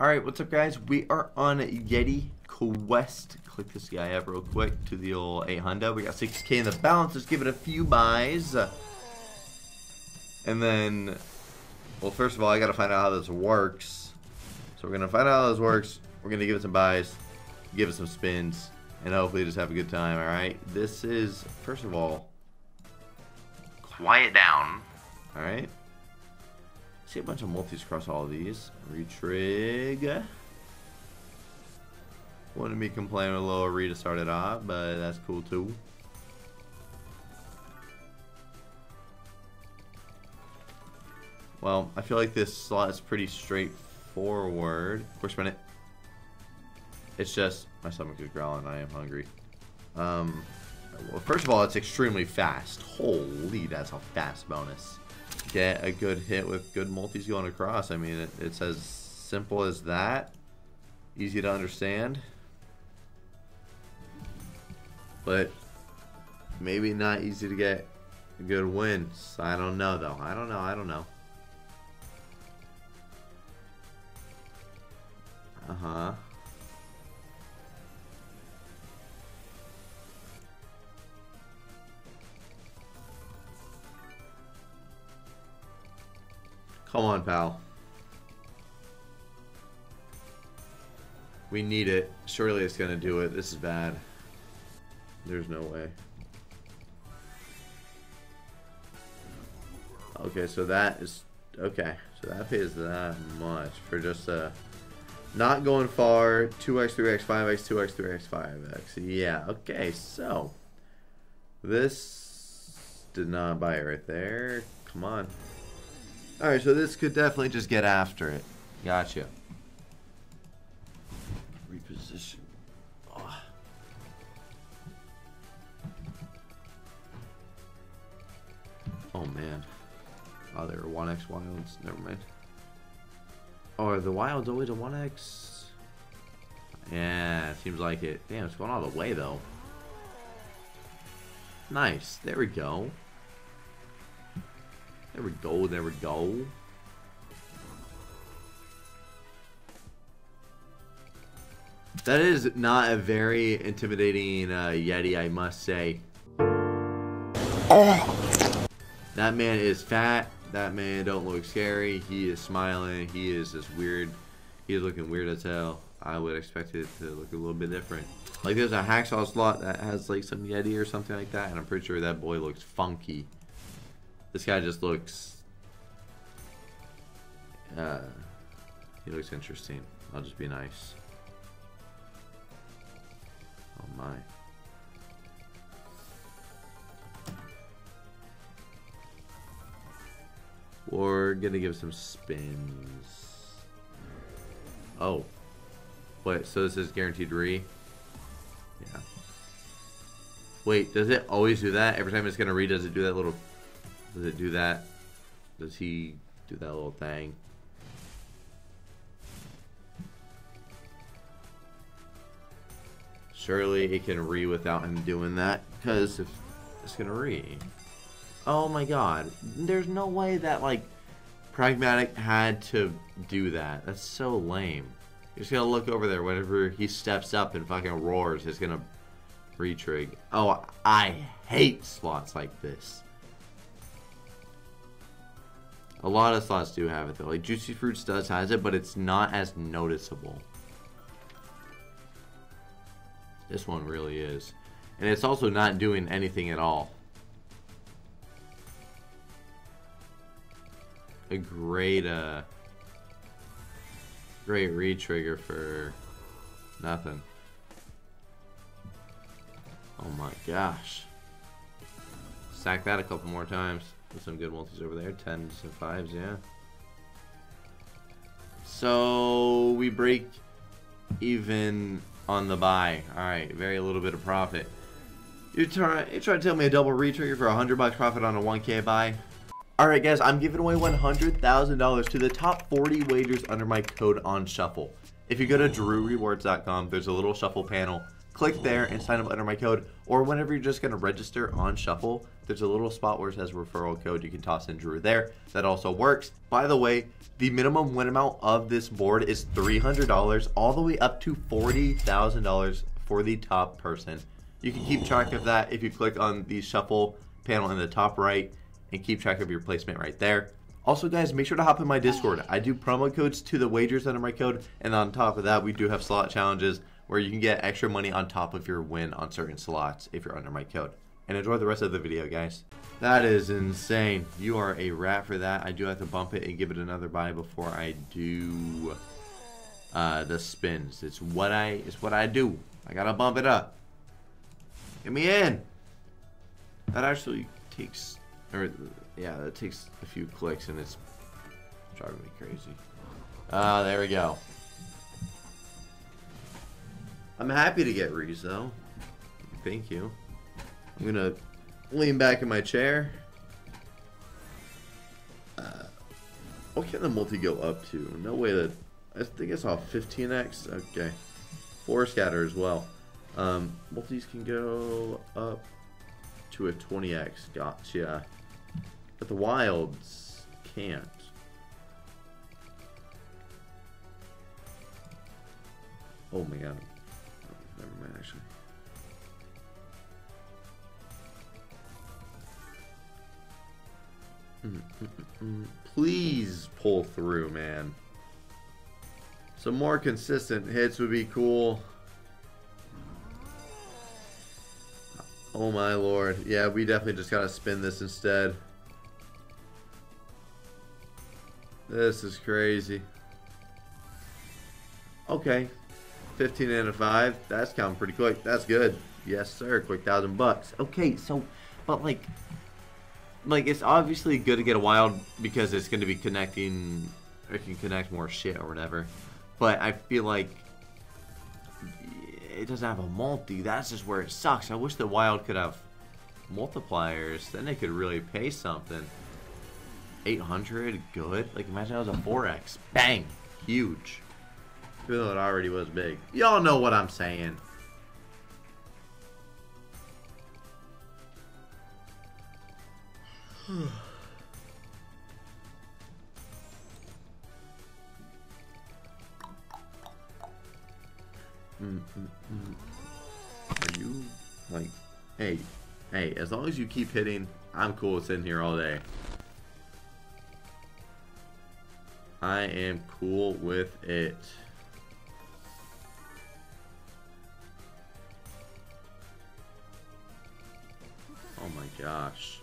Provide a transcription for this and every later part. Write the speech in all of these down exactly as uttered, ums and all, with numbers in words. Alright, what's up guys? We are on Yeti Quest. Click this guy up real quick to the old eight Honda. We got six K in the balance. Let's give it a few buys. And then, well, first of all, I gotta find out how this works. So we're gonna find out how this works. We're gonna give it some buys, give it some spins, and hopefully just have a good time, alright? This is, first of all, quiet down. Alright. See a bunch of multis across all of these. Retrig. Wouldn't be complaining with a little Rita started off, but that's cool too. Well, I feel like this slot is pretty straightforward. Quick spin it. It's just my stomach is growling. I am hungry. Um, well, first of all, it's extremely fast. Holy, that's a fast bonus. Get a good hit with good multis going across. I mean, it, it's as simple as that. Easy to understand. But maybe not easy to get a good win. I don't know, though. I don't know. I don't know. Uh-huh. Come on, pal. We need it. Surely it's gonna do it. This is bad. There's no way. Okay, so that is... Okay, so that pays that much for just uh, not going far. two X, three X, five X, two X, three X, five X. Yeah, okay, so... This did not buy it right there. Come on. Alright, so this could definitely just get after it. Gotcha. Reposition. Oh. Oh man. Oh, they were one X wilds. Never mind. Oh, are the wilds always a one X? Yeah, seems like it. Damn, it's going all the way though. Nice. There we go. There we go, there we go. That is not a very intimidating uh, Yeti, I must say. Oh. That man is fat. That man don't look scary. He is smiling. He is just weird. He is looking weird as hell. I would expect it to look a little bit different. Like there's a hacksaw slot that has like some Yeti or something like that, and I'm pretty sure that boy looks funky. This guy just looks, uh, he looks interesting. I'll just be nice. Oh my. We're gonna give some spins. Oh. Wait, so this is guaranteed re? Yeah. Wait, does it always do that? Every time it's gonna re, does it do that little... Does it do that? Does he do that little thing? Surely it can re without him doing that, because if it's gonna re. Oh my god. There's no way that like Pragmatic had to do that. That's so lame. You're just gonna look over there whenever he steps up and fucking roars, it's gonna re-trig. Oh, I hate slots like this. A lot of slots do have it though. Like Juicy Fruits does has it, but it's not as noticeable. This one really is. And it's also not doing anything at all. A great uh great re-trigger for nothing. Oh my gosh. Stack that a couple more times. With some good multis over there, tens and fives, yeah. So we break even on the buy. All right, very little bit of profit. You try, you try to tell me a double re-trigger for a hundred bucks profit on a one K buy? All right, guys, I'm giving away one hundred thousand dollars to the top forty wagers under my code on Shuffle. If you go to Drew Rewards dot com, there's a little Shuffle panel. Click there and sign up under my code, or whenever you're just gonna register on Shuffle. there's a little spot where it says referral code. You can toss in Drew there. That also works. By the way, the minimum win amount of this board is three hundred dollars, all the way up to forty thousand dollars for the top person. You can keep track of that if you click on the shuffle panel in the top right and keep track of your placement right there. Also, guys, make sure to hop in my Discord. I do promo codes to the wagers under my code, and on top of that, we do have slot challenges where you can get extra money on top of your win on certain slots if you're under my code. And enjoy the rest of the video, guys. That is insane. You are a rat for that. I do have to bump it and give it another buy before I do uh, the spins. It's what I, it's what I do. I gotta bump it up. Get me in. That actually takes, or yeah, that takes a few clicks and it's driving me crazy. Ah, uh, there we go. I'm happy to get Reese though. Thank you. I'm gonna lean back in my chair. Uh, what can the multi go up to? No way to. I think I saw fifteen X. Okay, four scatter as well. Um, multis can go up to a twenty X. Gotcha. But the wilds can't. Oh my god. Never mind, actually. Mm, mm, mm, mm. Please pull through, man. Some more consistent hits would be cool. Oh my lord. Yeah, we definitely just gotta spin this instead. This is crazy. Okay. fifteen and a five. That's counting pretty quick. That's good. Yes, sir. Quick thousand bucks. Okay, so, but like, like it's obviously good to get a wild because it's going to be connecting, or it can connect more shit or whatever. But I feel like it doesn't have a multi. That's just where it sucks. I wish the wild could have multipliers. Then it could really pay something. eight hundred, good. Like, imagine that was a four X. Bang! Huge. Even though it already was big. Y'all know what I'm saying. Are you, like, hey, hey, as long as you keep hitting, I'm cool with sitting here all day. I am cool with it. Oh my gosh.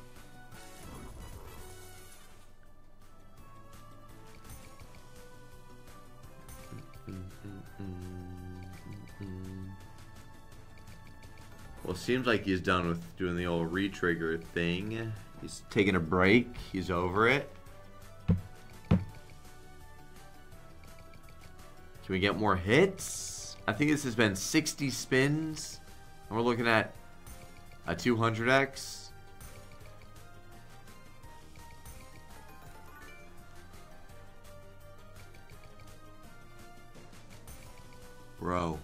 Well, it seems like he's done with doing the old re-trigger thing. He's taking a break. He's over it. Can we get more hits? I think this has been sixty spins. And we're looking at a two hundred X. Bro.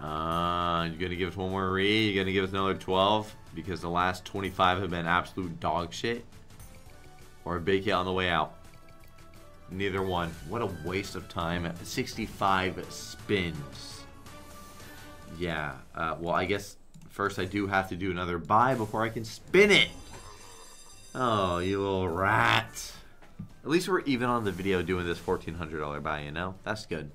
Uh, you're gonna give us one more re? You're gonna give us another twelve? Because the last twenty-five have been absolute dog shit. Or a big hit on the way out. Neither one. What a waste of time. sixty-five spins. Yeah. Uh, well, I guess first I do have to do another buy before I can spin it. Oh, you little rat. At least we're even on the video doing this fourteen hundred dollar buy, you know? That's good.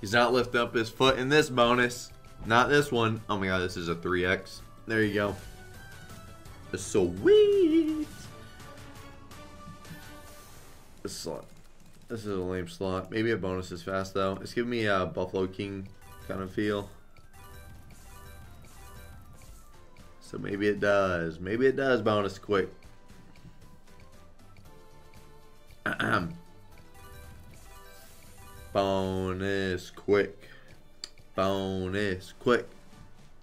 He's not lifting up his foot in this bonus. Not this one. Oh my god, this is a three X. There you go. It's so sweet. This slot. This is a lame slot. Maybe a bonus is fast though. It's giving me a Buffalo King kind of feel. So maybe it does. Maybe it does bonus quick. Bonus quick. Bonus quick.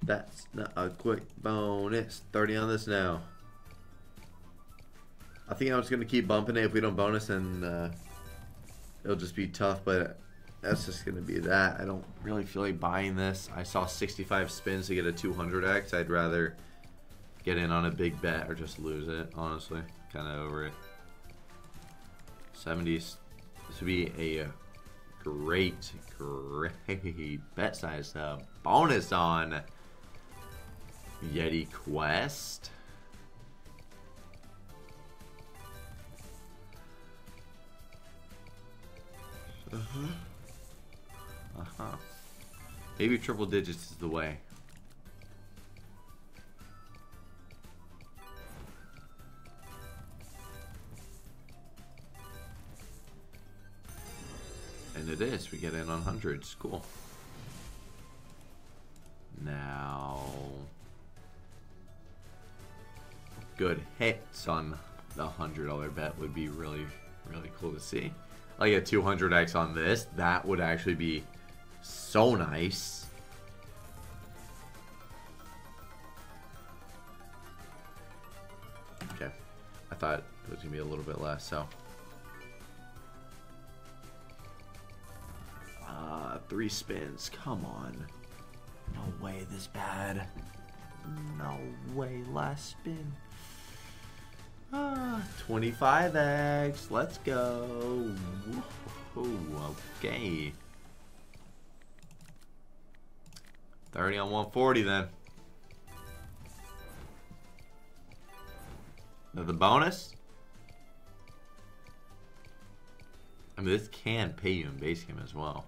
That's not a quick bonus. thirty on this now. I think I'm just going to keep bumping it. If we don't bonus, then uh, it'll just be tough, but that's just going to be that. I don't really feel like buying this. I saw sixty-five spins to get a two hundred X. I'd rather get in on a big bet or just lose it, honestly. Kind of over it. seventies. This would be a great, great bet size sub. Bonus on Yeti Quest. Uh-huh. Uh-huh. Maybe triple digits is the way. And it is. We get in on hundreds. Cool. Now, good hits on the one hundred dollar bet would be really, really cool to see. Like a two hundred X on this, that would actually be so nice. Okay, I thought it was gonna be a little bit less, so uh, three spins. Come on, no way this bad. No way, last spin. Ah, twenty-five X, let's go. Whoa, okay. thirty on one forty then. Another bonus? I mean, this can pay you in base game as well.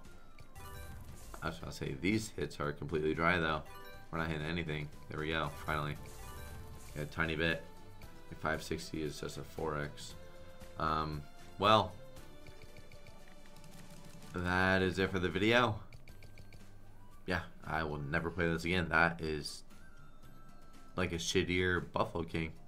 I was about to say, these hits are completely dry though. We're not hitting anything. There we go, finally. Got a tiny bit. five sixty is just a four X. Um, well, that is it for the video. Yeah, I will never play this again. That is like a shittier Buffalo King.